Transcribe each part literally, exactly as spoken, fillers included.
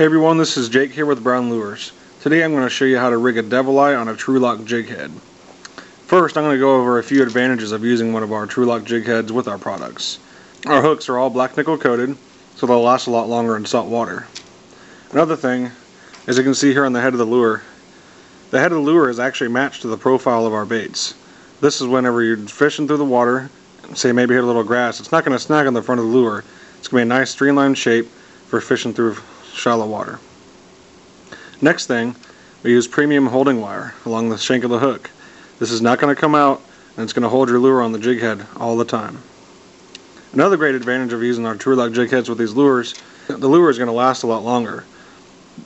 Hey everyone, this is Jake here with Brown Lures. Today I'm going to show you how to rig a Devil Eye on a TruLoc jig head. First, I'm going to go over a few advantages of using one of our TruLoc jig heads with our products. Our hooks are all black nickel coated, so they'll last a lot longer in salt water. Another thing, as you can see here on the head of the lure, the head of the lure is actually matched to the profile of our baits. This is whenever you're fishing through the water, say maybe hit a little grass, it's not going to snag on the front of the lure. It's going to be a nice streamlined shape for fishing through shallow water. Next thing, we use premium holding wire along the shank of the hook. This is not going to come out, and it's going to hold your lure on the jig head all the time. Another great advantage of using our TruLoc jig heads with these lures, the lure is going to last a lot longer.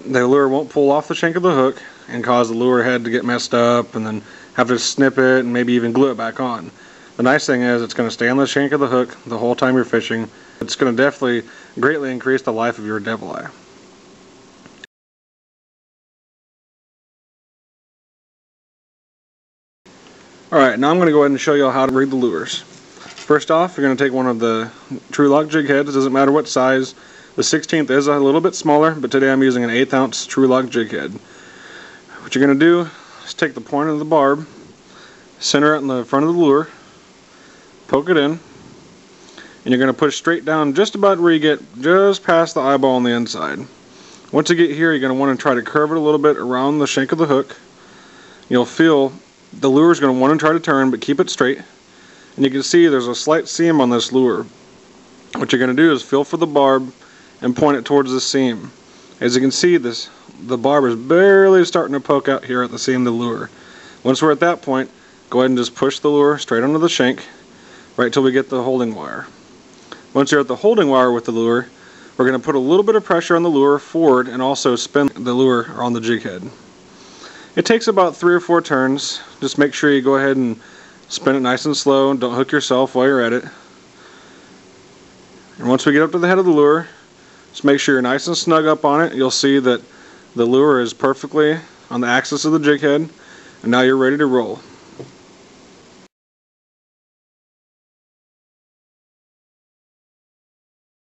The lure won't pull off the shank of the hook and cause the lure head to get messed up and then have to snip it and maybe even glue it back on. The nice thing is it's going to stay on the shank of the hook the whole time you're fishing. It's going to definitely greatly increase the life of your Devil Eye. Alright, now I'm going to go ahead and show you all how to rig the lures. First off, you're going to take one of the TruLoc jig heads, doesn't matter what size. The sixteenth is a little bit smaller, but today I'm using an eighth ounce TruLoc jig head. What you're going to do is take the point of the barb, center it in the front of the lure, poke it in, and you're going to push straight down just about where you get just past the eyeball on the inside. Once you get here, you're going to want to try to curve it a little bit around the shank of the hook. You'll feel the lure is going to want to try to turn, but keep it straight. And you can see there's a slight seam on this lure. What you're going to do is feel for the barb and point it towards the seam. As you can see, this the barb is barely starting to poke out here at the seam of the lure. Once we're at that point, go ahead and just push the lure straight onto the shank right till we get the holding wire. Once you're at the holding wire with the lure, we're going to put a little bit of pressure on the lure forward and also spin the lure on the jig head. It takes about three or four turns. Just make sure you go ahead and spin it nice and slow. Don't hook yourself while you're at it. And once we get up to the head of the lure, just make sure you're nice and snug up on it. You'll see that the lure is perfectly on the axis of the jig head, and now you're ready to roll.